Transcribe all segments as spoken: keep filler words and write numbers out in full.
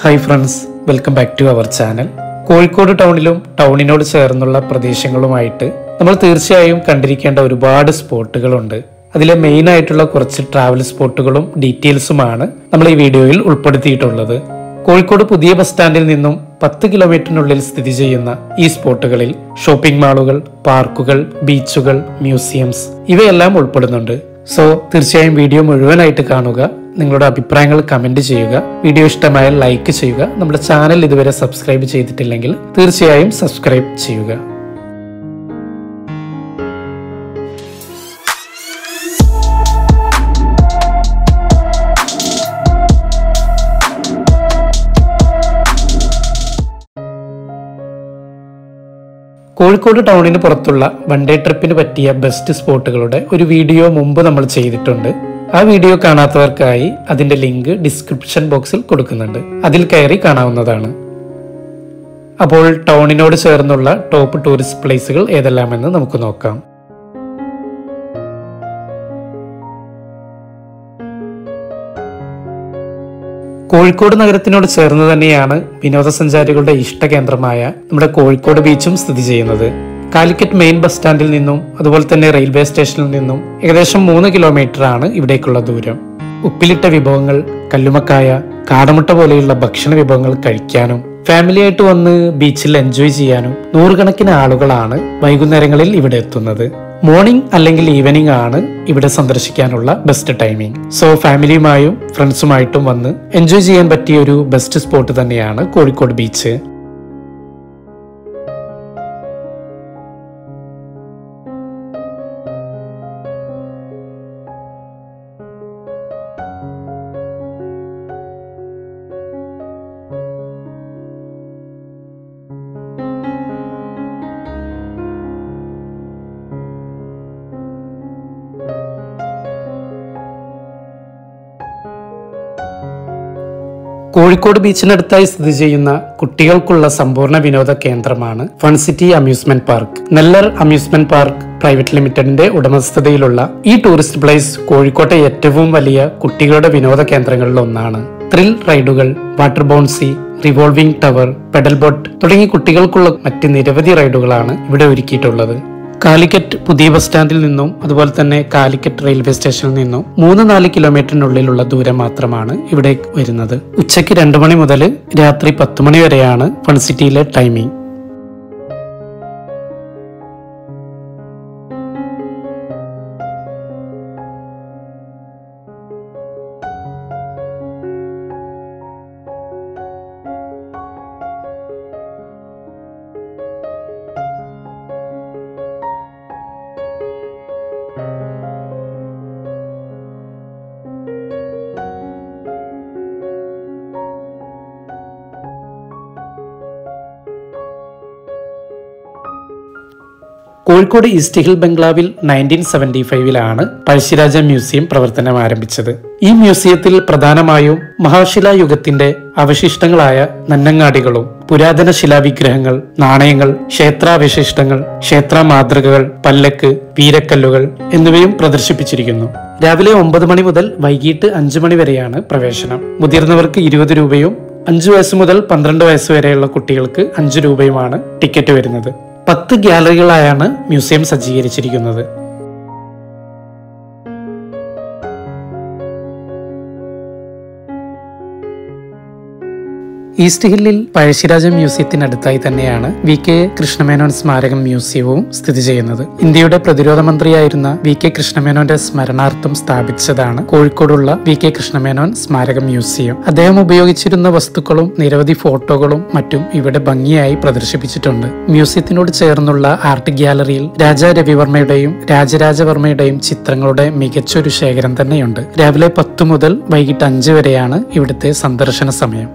Hi friends, welcome back to our channel. Kozhikode ടൗണിലും ടൗണിനോട് ചേർന്നുള്ള പ്രദേശങ്ങളുമായിട്ട് നമ്മൾ തീർച്ചയായും കണ്ടിരിക്കേണ്ട ഒരുപാട് സ്പോട്ടുകളുണ്ട്. അതിലെ മെയിൻ ആയിട്ടുള്ള കുറച്ച് ട്രാവൽ സ്പോട്ടുകളും ഡീറ്റെയിൽസുമാണ് നമ്മൾ ഈ വീഡിയോയിൽ ഉൾപ്പെടുത്തിയിട്ടുള്ളത്. കോഴിക്കോട് പുതിയ ബസ് സ്റ്റാൻഡിൽ നിന്നും പത്ത് കിലോമീറ്ററിനുള്ളിൽ സ്ഥിതി ചെയ്യുന്ന ഈ സ്പോട്ടുകളിൽ ഷോപ്പിംഗ് മാളുകൾ, പാർക്കുകൾ, ബീച്ചുകൾ, മ്യൂസിയംസ് ഇവയെല്ലാം ഉൾപ്പെടുന്നുണ്ട്. സോ തീർച്ചയായും വീഡിയോ മുഴുവനായിട്ട് കാണുക, നിങ്ങളുടെ അഭിപ്രായങ്ങൾ കമന്റ് ചെയ്യുക, വീഡിയോ ഇഷ്ടമായ ലൈക്ക് ചെയ്യുക. നമ്മുടെ ചാനൽ ഇതുവരെ സബ്സ്ക്രൈബ് ചെയ്തിട്ടില്ലെങ്കിൽ തീർച്ചയായും സബ്സ്ക്രൈബ് ചെയ്യുക. കോഴിക്കോട് ടൗണിന് പുറത്തുള്ള വൺ ഡേ ട്രിപ്പിന് പറ്റിയ ബെസ്റ്റ് സ്പോട്ടുകളുടെ ഒരു വീഡിയോ മുമ്പ് നമ്മൾ ചെയ്തിട്ടുണ്ട്. ആ വീഡിയോ കാണാത്തവർക്കായി അതിന്റെ ലിങ്ക് ഡിസ്ക്രിപ്ഷൻ ബോക്സിൽ കൊടുക്കുന്നുണ്ട്, അതിൽ കയറി കാണാവുന്നതാണ്. അപ്പോൾ ടൗണിനോട് ചേർന്നുള്ള ടോപ്പ് ടൂറിസ്റ്റ് പ്ലേസുകൾ ഏതെല്ലാമെന്ന് നമുക്ക് നോക്കാം. കോഴിക്കോട് നഗരത്തിനോട് ചേർന്ന് തന്നെയാണ് വിനോദസഞ്ചാരികളുടെ ഇഷ്ട കേന്ദ്രമായ നമ്മുടെ കോഴിക്കോട് ബീച്ചും സ്ഥിതി ചെയ്യുന്നത്. കാലിക്കറ്റ് മെയിൻ ബസ് സ്റ്റാൻഡിൽ നിന്നും അതുപോലെ തന്നെ റെയിൽവേ സ്റ്റേഷനിൽ നിന്നും ഏകദേശം മൂന്ന് കിലോമീറ്റർ ആണ് ഇവിടേക്കുള്ള ദൂരം. ഉപ്പിലിട്ട വിഭവങ്ങൾ, കല്ലുമക്കായ, കാടമുട്ട പോലെയുള്ള ഭക്ഷണ വിഭവങ്ങൾ കഴിക്കാനും ഫാമിലിയായിട്ട് വന്ന് ബീച്ചിൽ എൻജോയ് ചെയ്യാനും നൂറുകണക്കിന് ആളുകളാണ് വൈകുന്നേരങ്ങളിൽ ഇവിടെ എത്തുന്നത്. മോർണിംഗ് അല്ലെങ്കിൽ ഈവനിംഗ് ആണ് ഇവിടെ സന്ദർശിക്കാനുള്ള ബെസ്റ്റ് ടൈമിംഗ്. സോ ഫാമിലിയുമായും ഫ്രണ്ട്സുമായിട്ടും വന്ന് എൻജോയ് ചെയ്യാൻ പറ്റിയ ഒരു ബെസ്റ്റ് സ്പോട്ട് തന്നെയാണ് കോഴിക്കോട് ബീച്ച്. കോഴിക്കോട് ബീച്ചിനടുത്തായി സ്ഥിതി ചെയ്യുന്ന കുട്ടികൾക്കുള്ള സമ്പൂർണ്ണ വിനോദ കേന്ദ്രമാണ് ഫൺ സിറ്റി അമ്യൂസ്മെന്റ് പാർക്ക്. നെല്ലർ അമ്യൂസ്മെന്റ് പാർക്ക് പ്രൈവറ്റ് ലിമിറ്റഡിന്റെ ഉടമസ്ഥതയിലുള്ള ഈ ടൂറിസ്റ്റ് പ്ലേസ് കോഴിക്കോട്ടെ ഏറ്റവും വലിയ കുട്ടികളുടെ വിനോദ കേന്ദ്രങ്ങളിൽ ഒന്നാണ്. ത്രിൽ റൈഡുകൾ, water bouncy, revolving tower, pedal boat തുടങ്ങി കുട്ടികൾക്കുള്ള മറ്റ് നിരവധി റൈഡുകളാണ് ഇവിടെ ഒരുക്കിയിട്ടുള്ളത്. കാലിക്കറ്റ് പുതിയ ബസ് സ്റ്റാൻഡിൽ നിന്നും അതുപോലെ തന്നെ കാലിക്കറ്റ് റെയിൽവേ സ്റ്റേഷനിൽ നിന്നും മൂന്ന് നാല് കിലോമീറ്ററിനുള്ളിലുള്ള ദൂരം മാത്രമാണ് ഇവിടെ വരുന്നത്. ഉച്ചയ്ക്ക് രണ്ടു മണി മുതൽ രാത്രി പത്ത് മണി വരെയാണ് ഫൺ സിറ്റിയിലെ ടൈമിംഗ്. കോഴിക്കോട് ഈസ്റ്റ് ഹിൽ ബംഗ്ലാവിൽ നയൻറ്റീൻ സെവൻറ്റി ഫൈവിലാണ് പഴശ്ശിരാജ മ്യൂസിയം പ്രവർത്തനം ആരംഭിച്ചത്. ഈ മ്യൂസിയത്തിൽ പ്രധാനമായും മഹാശിലായുഗത്തിന്റെ അവശിഷ്ടങ്ങളായ നന്നങ്ങാടികളും പുരാതന ശിലാവിഗ്രഹങ്ങൾ, നാണയങ്ങൾ, ക്ഷേത്രാവശിഷ്ടങ്ങൾ, ക്ഷേത്ര മാതൃകകൾ, പല്ലക്ക്, വീരക്കല്ലുകൾ എന്നിവയും പ്രദർശിപ്പിച്ചിരിക്കുന്നു. രാവിലെ ഒമ്പത് മണി മുതൽ വൈകിട്ട് അഞ്ചു മണി വരെയാണ് പ്രവേശനം. മുതിർന്നവർക്ക് ഇരുപത് രൂപയും അഞ്ചു വയസ്സ് മുതൽ പന്ത്രണ്ട് വയസ്സ് വരെയുള്ള കുട്ടികൾക്ക് അഞ്ചു രൂപയുമാണ് ടിക്കറ്റ് വരുന്നത്. പത്ത് ഗ്യാലറികളായാണ് മ്യൂസിയം സജ്ജീകരിച്ചിരിക്കുന്നത്. ഈസ്റ്റ് ഹില്ലിൽ പഴശ്ശിരാജ മ്യൂസിയത്തിനടുത്തായി തന്നെയാണ് വി കെ കൃഷ്ണമേനോൻ സ്മാരകം മ്യൂസിയവും സ്ഥിതി ചെയ്യുന്നത്. ഇന്ത്യയുടെ പ്രതിരോധ മന്ത്രിയായിരുന്ന വി കെ കൃഷ്ണമേനോന്റെ സ്മരണാർത്ഥം സ്ഥാപിച്ചതാണ് കോഴിക്കോടുള്ള വി കെ കൃഷ്ണമേനോൻ സ്മാരകം മ്യൂസിയം. അദ്ദേഹം ഉപയോഗിച്ചിരുന്ന വസ്തുക്കളും നിരവധി ഫോട്ടോകളും മറ്റും ഇവിടെ ഭംഗിയായി പ്രദർശിപ്പിച്ചിട്ടുണ്ട്. മ്യൂസിയത്തിനോട് ചേർന്നുള്ള ആർട്ട് ഗ്യാലറിയിൽ രാജാ രവിവർമ്മയുടെയും രാജരാജവർമ്മയുടെയും ചിത്രങ്ങളുടെ മികച്ചൊരു ശേഖരം തന്നെയുണ്ട്. രാവിലെ പത്ത് മുതൽ വൈകിട്ട് അഞ്ച് വരെയാണ് ഇവിടുത്തെ സന്ദർശന സമയം.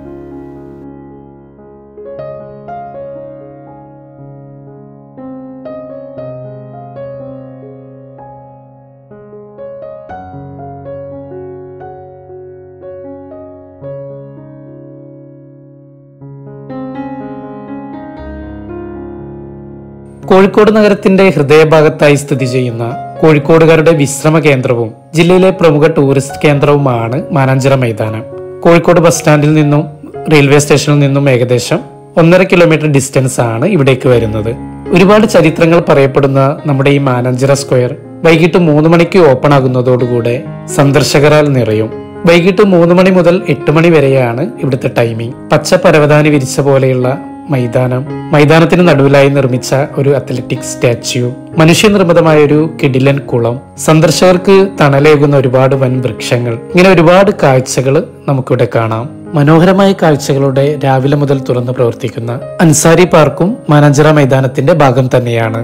കോഴിക്കോട് നഗരത്തിന്റെ ഹൃദയഭാഗത്തായി സ്ഥിതി ചെയ്യുന്ന കോഴിക്കോടുകാരുടെ വിശ്രമ കേന്ദ്രവും ജില്ലയിലെ പ്രമുഖ ടൂറിസ്റ്റ് കേന്ദ്രവുമാണ് മാനാഞ്ചിറ മൈതാനം. കോഴിക്കോട് ബസ് സ്റ്റാൻഡിൽ നിന്നും റെയിൽവേ സ്റ്റേഷനിൽ നിന്നും ഏകദേശം ഒന്നര കിലോമീറ്റർ ഡിസ്റ്റൻസ് ആണ് ഇവിടേക്ക് വരുന്നത്. ഒരുപാട് ചരിത്രങ്ങൾ പറയപ്പെടുന്ന നമ്മുടെ ഈ മാനഞ്ചിറ സ്ക്വയർ വൈകിട്ട് മൂന്ന് മണിക്ക് ഓപ്പൺ ആകുന്നതോടുകൂടെ സന്ദർശകരാൽ നിറയും. വൈകിട്ട് മൂന്ന് മണി മുതൽ എട്ട് മണി വരെയാണ് ഇവിടുത്തെ ടൈമിംഗ്. പച്ച പരവതാനി വിരിച്ച പോലെയുള്ള മൈതാനം, മൈതാനത്തിന് നടുവിലായി നിർമ്മിച്ച ഒരു അത്ലറ്റിക് സ്റ്റാച്യു, മനുഷ്യനിർമ്മിതമായ ഒരു കിടിലൻ കുളം, സന്ദർശകർക്ക് തണലേകുന്ന ഒരുപാട് വൻ വൃക്ഷങ്ങൾ, ഇങ്ങനെ ഒരുപാട് കാഴ്ചകൾ നമുക്കിവിടെ കാണാം. മനോഹരമായ കാഴ്ചകളോടെ രാവിലെ മുതൽ തുറന്നു പ്രവർത്തിക്കുന്ന അൻസാരി പാർക്കും മാനാഞ്ചിറ മൈതാനത്തിന്റെ ഭാഗം തന്നെയാണ്.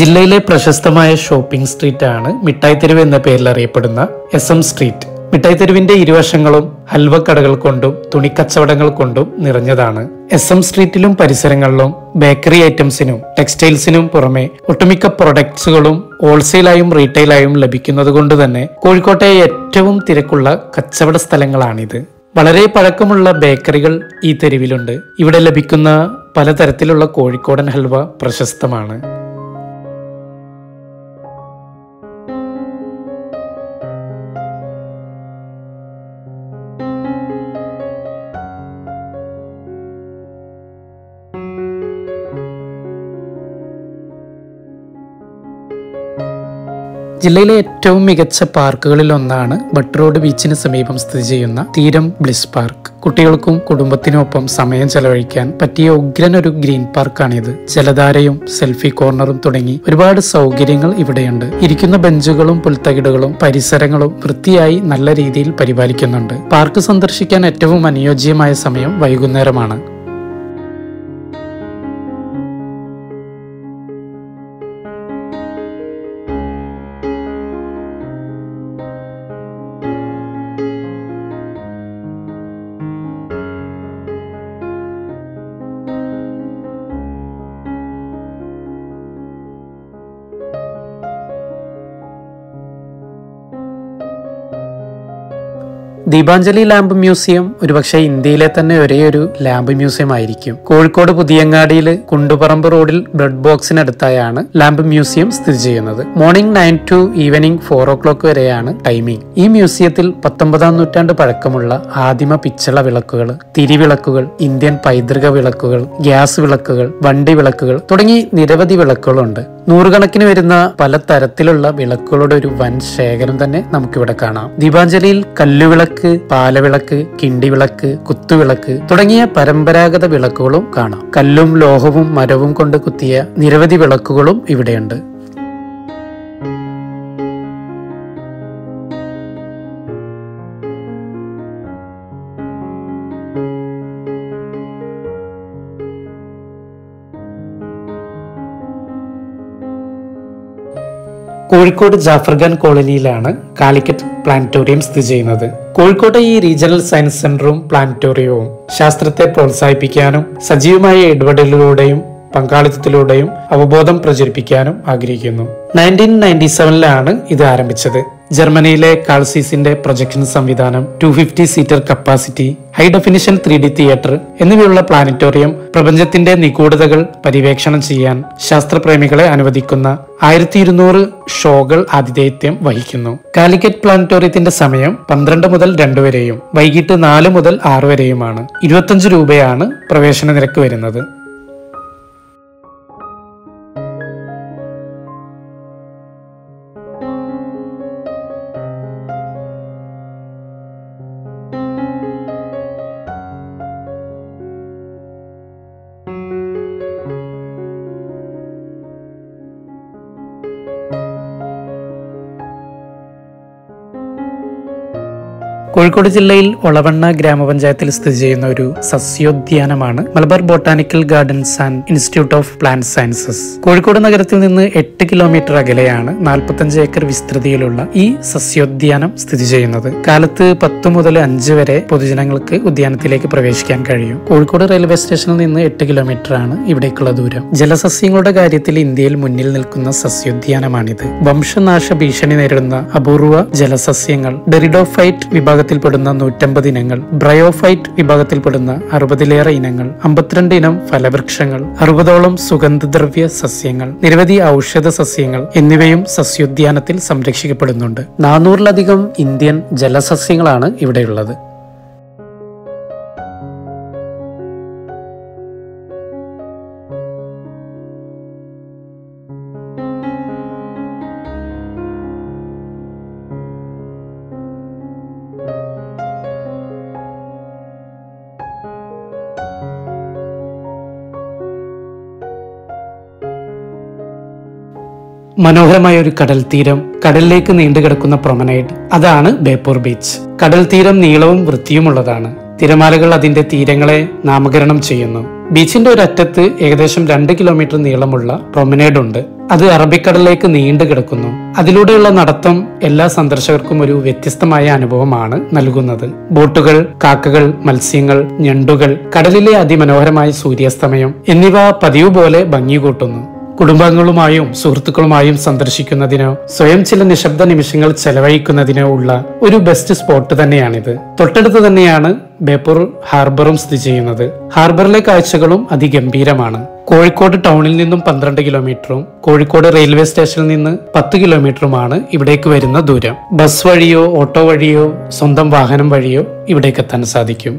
ജില്ലയിലെ പ്രശസ്തമായ ഷോപ്പിംഗ് സ്ട്രീറ്റ് ആണ് മിഠായിത്തെരുവ് എന്ന പേരിൽ അറിയപ്പെടുന്ന എസ് എം സ്ട്രീറ്റ്. മിഠായിത്തെരുവിന്റെ ഇരുവശങ്ങളും ഹൽവക്കടകൾ കൊണ്ടും തുണിക്കച്ചവടങ്ങൾ കൊണ്ടും നിറഞ്ഞതാണ്. എസ് എം സ്ട്രീറ്റിലും പരിസരങ്ങളിലും ബേക്കറി ഐറ്റംസിനും ടെക്സ്റ്റൈൽസിനും പുറമെ ഒട്ടുമിക്ക പ്രൊഡക്ട്സുകളും ഹോൾസെയിലായും റീറ്റെയിലായും ലഭിക്കുന്നത് കൊണ്ട് തന്നെ കോഴിക്കോട്ടെ ഏറ്റവും തിരക്കുള്ള കച്ചവട സ്ഥലങ്ങളാണിത്. വളരെ പഴക്കമുള്ള ബേക്കറികൾ ഈ തെരുവിലുണ്ട്. ഇവിടെ ലഭിക്കുന്ന പലതരത്തിലുള്ള കോഴിക്കോടൻ ഹൽവ പ്രശസ്തമാണ്. ജില്ലയിലെ ഏറ്റവും മികച്ച പാർക്കുകളിൽ ഒന്നാണ് ബട്ട് റോഡ് ബീച്ചിന് സമീപം സ്ഥിതി ചെയ്യുന്ന തീരം ബ്ലിസ് പാർക്ക്. കുട്ടികൾക്കും കുടുംബത്തിനൊപ്പം സമയം ചെലവഴിക്കാൻ പറ്റിയ ഉഗ്രനൊരു ഗ്രീൻ പാർക്കാണിത്. ജലധാരയും സെൽഫി കോർണറും തുടങ്ങി ഒരുപാട് സൗകര്യങ്ങൾ ഇവിടെയുണ്ട്. ഇരിക്കുന്ന ബെഞ്ചുകളും പുൽത്തകിടുകളും പരിസരങ്ങളും വൃത്തിയായി നല്ല രീതിയിൽ പരിപാലിക്കുന്നുണ്ട്. പാർക്ക് സന്ദർശിക്കാൻ ഏറ്റവും അനുയോജ്യമായ സമയം വൈകുന്നേരമാണ്. ദീപാഞ്ജലി ലാംബ് മ്യൂസിയം ഒരുപക്ഷെ ഇന്ത്യയിലെ തന്നെ ഒരേ ഒരു ലാംബ് മ്യൂസിയം ആയിരിക്കും. കോഴിക്കോട് പുതിയങ്ങാടിയിൽ കുണ്ടുപറമ്പ് റോഡിൽ ബ്ലഡ് ബോക്സിനടുത്തായാണ് ലാംബ് മ്യൂസിയം സ്ഥിതി ചെയ്യുന്നത്. Morning nine to evening four o'clock വരെയാണ് ടൈമിംഗ്. ഈ മ്യൂസിയത്തിൽ പത്തൊമ്പതാം നൂറ്റാണ്ട് പഴക്കമുള്ള ആദിമ പിച്ചള വിളക്കുകൾ, തിരിവിളക്കുകൾ, ഇന്ത്യൻ പൈതൃക വിളക്കുകൾ, ഗ്യാസ് വിളക്കുകൾ, വണ്ടി വിളക്കുകൾ തുടങ്ങി നിരവധി വിളക്കുകളുണ്ട്. നൂറുകണക്കിന് വരുന്ന പല തരത്തിലുള്ള വിളക്കുകളുടെ ഒരു വൻ ശേഖരം തന്നെ നമുക്കിവിടെ കാണാം. ദീപാഞ്ജലിയിൽ കല്ലുവിളക്ക്, പാലവിളക്ക്, കിണ്ടിവിളക്ക്, കുത്തുവിളക്ക് തുടങ്ങിയ പരമ്പരാഗത വിളക്കുകളും കാണാം. കല്ലും ലോഹവും മരവും കൊണ്ട് കുത്തിയ നിരവധി വിളക്കുകളും ഇവിടെയുണ്ട്. കോഴിക്കോട് ജാഫർഖാൻ കോളനിയിലാണ് കാലിക്കറ്റ് പ്ലാനറ്റോറിയം സ്ഥിതി ചെയ്യുന്നത്. കോഴിക്കോട്ടെ ഈ റീജിയണൽ സയൻസ് സെന്ററും പ്ലാനറ്റോറിയവും ശാസ്ത്രത്തെ പ്രോത്സാഹിപ്പിക്കാനും സജീവമായ ഇടപെടലിലൂടെയും പങ്കാളിത്തത്തിലൂടെയും അവബോധം പ്രചരിപ്പിക്കാനും ആഗ്രഹിക്കുന്നു. നയൻറ്റീൻ നയൻറ്റി സെവനിലാണ് ഇത് ആരംഭിച്ചത്. ജർമ്മനിയിലെ കാൾസീസിന്റെ പ്രൊജക്ഷൻ സംവിധാനം, two fifty seater capacity, high definition three D theatre എന്നിവയുള്ള പ്ലാനറ്റോറിയം പ്രപഞ്ചത്തിന്റെ നിഗൂഢതകൾ പര്യവേക്ഷണം ചെയ്യാൻ ശാസ്ത്രപ്രേമികളെ അനുവദിക്കുന്ന ആയിരത്തി ഇരുന്നൂറ് ഷോകൾ ആതിഥേയത്വം വഹിക്കുന്നു. കാലിക്കറ്റ് പ്ലാനറ്റോറിയത്തിന്റെ സമയം പന്ത്രണ്ട് മുതൽ രണ്ട് വരെയും വൈകിട്ട് നാല് മുതൽ ആറ് വരെയുമാണ്. ഇരുപത്തഞ്ച് രൂപയാണ് പ്രവേശന നിരക്ക് വരുന്നത്. കോഴിക്കോട് ജില്ലയിൽ ഒളവണ്ണ ഗ്രാമപഞ്ചായത്തിൽ സ്ഥിതി ചെയ്യുന്ന ഒരു സസ്യോദ്യാനമാണ് Malabar botanical gardens and institute of plant sciences. Kozhikode നഗരത്തിൽ നിന്ന് എട്ട് കിലോമീറ്റർ അകലെയാണ് നാൽപ്പത്തഞ്ച് ഏക്കർ വിസ്തൃതിയിലുള്ള ഈ സസ്യോദ്യാനം സ്ഥിതി ചെയ്യുന്നത്. കാലത്ത് പത്ത് മുതൽ അഞ്ച് വരെ പൊതുജനങ്ങൾക്ക് ഉദ്യാനത്തിലേക്ക് പ്രവേശിക്കാൻ കഴിയും. കോഴിക്കോട് റെയിൽവേ സ്റ്റേഷനിൽ നിന്ന് എട്ട് കിലോമീറ്റർ ആണ് ഇവിടേക്കുള്ള ദൂരം. ജലസസ്യങ്ങളുടെ കാര്യത്തിൽ ഇന്ത്യയിൽ മുന്നിൽ നിൽക്കുന്ന സസ്യോദ്യാനമാണിത്. വംശനാശ ഭീഷണി നേരിടുന്ന അപൂർവ ജലസസ്യങ്ങൾ ഡെറിഡോഫൈറ്റ് വിഭാഗം വിഭാഗത്തിൽപ്പെടുന്ന നൂറ്റമ്പത് ഇനങ്ങൾ, ബ്രയോഫൈറ്റ് വിഭാഗത്തിൽപ്പെടുന്ന അറുപതിലേറെ ഇനങ്ങൾ, അമ്പത്തിരണ്ട് ഇനം ഫലവൃക്ഷങ്ങൾ, അറുപതോളം സുഗന്ധദ്രവ്യ സസ്യങ്ങൾ, നിരവധി ഔഷധ സസ്യങ്ങൾ എന്നിവയും സസ്യോദ്യാനത്തിൽ സംരക്ഷിക്കപ്പെടുന്നുണ്ട്. നാനൂറിലധികം ഇന്ത്യൻ ജലസസ്യങ്ങളാണ് ഇവിടെയുള്ളത്. മനോഹരമായ ഒരു കടൽ തീരം, കടലിലേക്ക് നീണ്ടുകിടക്കുന്ന പ്രൊമനേഡ്, അതാണ് ബേപ്പൂർ ബീച്ച്. കടൽ തീരം നീളവും വൃത്തിയുമുള്ളതാണ്. തിരമാലകൾ അതിന്റെ തീരങ്ങളെ നാമകരണം ചെയ്യുന്നു. ബീച്ചിന്റെ ഒരറ്റത്ത് ഏകദേശം രണ്ട് കിലോമീറ്റർ നീളമുള്ള പ്രൊമനേഡ് ഉണ്ട്. അത് അറബിക്കടലിലേക്ക് നീണ്ടുകിടക്കുന്നു. അതിലൂടെയുള്ള നടത്തം എല്ലാ സന്ദർശകർക്കും ഒരു വ്യത്യസ്തമായ അനുഭവമാണ് നൽകുന്നത്. ബോട്ടുകൾ, കാക്കകൾ, മത്സ്യങ്ങൾ, ഞണ്ടുകൾ, കടലിലെ അതിമനോഹരമായ സൂര്യാസ്തമയം എന്നിവ പതിവ് പോലെ ഭംഗി കൂട്ടുന്നു. കുടുംബാംഗങ്ങളുമായും സുഹൃത്തുക്കളുമായും സന്ദർശിക്കുന്നതിനോ സ്വയം ചില നിശബ്ദ നിമിഷങ്ങൾ ചെലവഴിക്കുന്നതിനോ ഉള്ള ഒരു ബെസ്റ്റ് സ്പോട്ട് തന്നെയാണിത്. തൊട്ടടുത്ത് തന്നെയാണ് ബേപ്പൂർ ഹാർബറും സ്ഥിതി ചെയ്യുന്നത്. ഹാർബറിലെ കാഴ്ചകളും അതിഗംഭീരമാണ്. കോഴിക്കോട് ടൗണിൽ നിന്നും പന്ത്രണ്ട് കിലോമീറ്ററും കോഴിക്കോട് റെയിൽവേ സ്റ്റേഷനിൽ നിന്ന് പത്ത് കിലോമീറ്ററുമാണ് ഇവിടേക്ക് വരുന്ന ദൂരം. ബസ് വഴിയോ ഓട്ടോ വഴിയോ സ്വന്തം വാഹനം വഴിയോ ഇവിടേക്ക് എത്താൻ സാധിക്കും.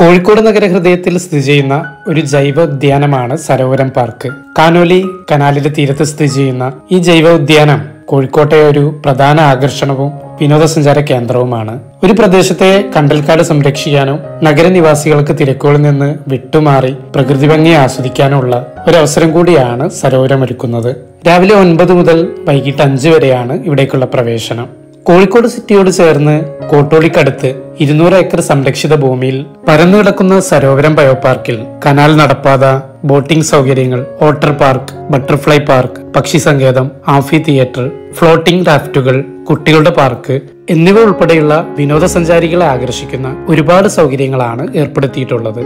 കോഴിക്കോട് നഗരഹൃദയത്തിൽ സ്ഥിതി ചെയ്യുന്ന ഒരു ജൈവ ഉദ്യാനമാണ് സരോവരം പാർക്ക്. കാനോലി കനാലിന്റെ തീരത്ത് സ്ഥിതി ചെയ്യുന്ന ഈ ജൈവ ഉദ്യാനം കോഴിക്കോട്ടെ ഒരു പ്രധാന ആകർഷണവും വിനോദസഞ്ചാര കേന്ദ്രവുമാണ്. ഒരു പ്രദേശത്തെ കണ്ടൽക്കാട് സംരക്ഷിക്കാനും നഗരനിവാസികൾക്ക് തിരക്കുകളിൽ നിന്ന് വിട്ടുമാറി പ്രകൃതി ഭംഗി ആസ്വദിക്കാനുള്ള ഒരവസരം കൂടിയാണ് സരോവരം ഒരുക്കുന്നത്. രാവിലെ ഒൻപത് മുതൽ വൈകിട്ട് അഞ്ച് വരെയാണ് ഇവിടേക്കുള്ള പ്രവേശനം. കോഴിക്കോട് സിറ്റിയോട് ചേർന്ന് കോട്ടോളിക്കടുത്ത് ഇരുന്നൂറ് ഏക്കർ സംരക്ഷിത ഭൂമിയിൽ പരന്നുകിടക്കുന്ന സരോവരം ബയോ പാർക്കിൽ കനാൽ നടപ്പാത, ബോട്ടിംഗ് സൗകര്യങ്ങൾ, വാട്ടർ പാർക്ക്, ബട്ടർഫ്ലൈ പാർക്ക്, പക്ഷി സങ്കേതം, ആംഫി തിയേറ്റർ, ഫ്ലോട്ടിംഗ് റാഫ്റ്റുകൾ, കുട്ടികളുടെ പാർക്ക് എന്നിവ ഉൾപ്പെടെയുള്ള വിനോദസഞ്ചാരികളെ ആകർഷിക്കുന്ന ഒരുപാട് സൗകര്യങ്ങളാണ് ഏർപ്പെടുത്തിയിട്ടുള്ളത്.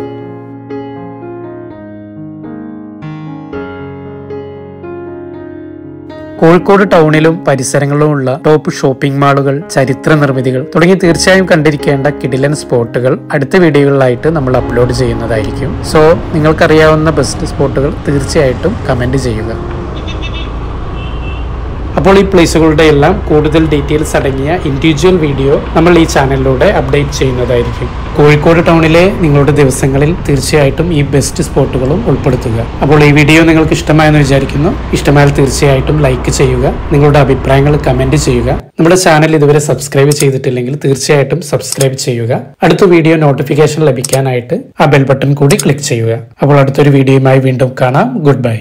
കോഴിക്കോട് ടൗണിലും പരിസരങ്ങളിലുമുള്ള ടോപ്പ് ഷോപ്പിംഗ് മാളുകൾ, ചരിത്ര നിർമ്മിതികൾ തുടങ്ങി തീർച്ചയായും കണ്ടിരിക്കേണ്ട കിടിലൻ സ്പോട്ടുകൾ അടുത്ത വീഡിയോകളിലായിട്ട് നമ്മൾ അപ്ലോഡ് ചെയ്യുന്നതായിരിക്കും. സോ നിങ്ങൾക്കറിയാവുന്ന ബെസ്റ്റ് സ്പോട്ടുകൾ തീർച്ചയായിട്ടും കമൻറ്റ് ചെയ്യുക. അപ്പോൾ ഈ പ്ലേസുകളുടെ എല്ലാം കൂടുതൽ ഡീറ്റെയിൽസ് അടങ്ങിയ ഇൻഡിവിജ്വൽ വീഡിയോ നമ്മൾ ഈ ചാനലിലൂടെ അപ്ഡേറ്റ് ചെയ്യുന്നതായിരിക്കും. കോഴിക്കോട് ടൗണിലെ നിങ്ങളുടെ ദിവസങ്ങളിൽ തീർച്ചയായിട്ടും ഈ ബെസ്റ്റ് സ്പോട്ടുകളും ഉൾപ്പെടുത്തുക. അപ്പോൾ ഈ വീഡിയോ നിങ്ങൾക്ക് ഇഷ്ടമായെന്ന് വിചാരിക്കുന്നു. ഇഷ്ടമായാൽ തീർച്ചയായിട്ടും ലൈക്ക് ചെയ്യുക, നിങ്ങളുടെ അഭിപ്രായങ്ങൾ കമൻറ്റ് ചെയ്യുക. നമ്മുടെ ചാനൽ ഇതുവരെ സബ്സ്ക്രൈബ് ചെയ്തിട്ടില്ലെങ്കിൽ തീർച്ചയായിട്ടും സബ്സ്ക്രൈബ് ചെയ്യുക. അടുത്ത വീഡിയോ നോട്ടിഫിക്കേഷൻ ലഭിക്കാനായിട്ട് ആ ബെൽ ബട്ടൺ കൂടി ക്ലിക്ക് ചെയ്യുക. അപ്പോൾ അടുത്തൊരു വീഡിയോയുമായി വീണ്ടും കാണാം. Good by.